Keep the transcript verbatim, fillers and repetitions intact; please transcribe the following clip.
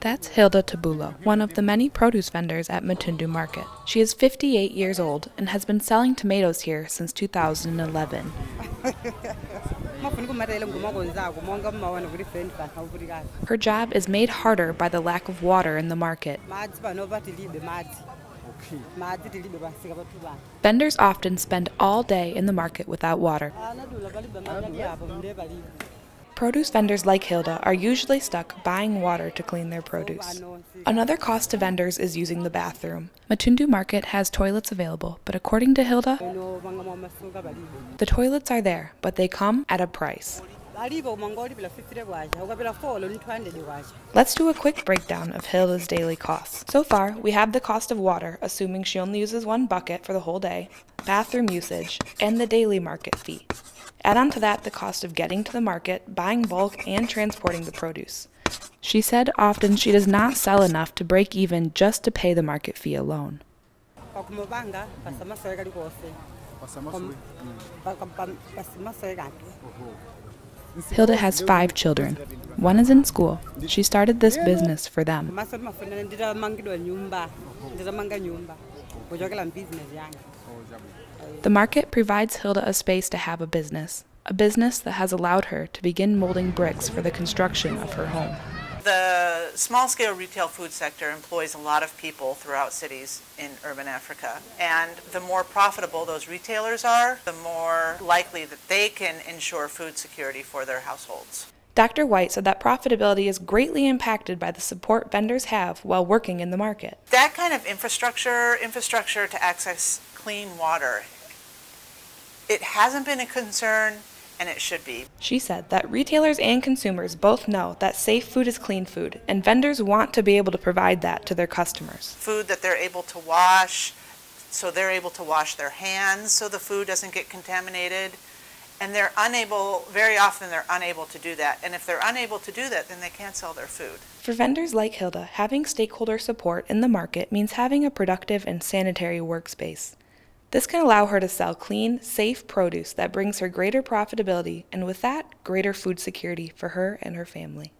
That's Hilda Tabulo, one of the many produce vendors at Matundu Market. She is fifty-eight years old and has been selling tomatoes here since two thousand eleven. Her job is made harder by the lack of water in the market. Vendors often spend all day in the market without water. Produce vendors like Hilda are usually stuck buying water to clean their produce. Another cost to vendors is using the bathroom. Matundu Market has toilets available, but according to Hilda, the toilets are there, but they come at a price. Let's do a quick breakdown of Hilda's daily costs. So far, we have the cost of water, assuming she only uses one bucket for the whole day, bathroom usage, and the daily market fee. Add on to that the cost of getting to the market, buying bulk, and transporting the produce. She said often she does not sell enough to break even just to pay the market fee alone. Hilda has five children. One is in school. She started this business for them. The market provides Hilda a space to have a business, a business that has allowed her to begin molding bricks for the construction of her home. The small-scale retail food sector employs a lot of people throughout cities in urban Africa, and the more profitable those retailers are, the more likely that they can ensure food security for their households. Doctor White said that profitability is greatly impacted by the support vendors have while working in the market. That kind of infrastructure, infrastructure to access clean water, it hasn't been a concern, and it should be. She said that retailers and consumers both know that safe food is clean food, and vendors want to be able to provide that to their customers. Food that they're able to wash, so they're able to wash their hands so the food doesn't get contaminated. And they're unable, very often they're unable to do that. And if they're unable to do that, then they can't sell their food. For vendors like Hilda, having stakeholder support in the market means having a productive and sanitary workspace. This can allow her to sell clean, safe produce that brings her greater profitability and with that, greater food security for her and her family.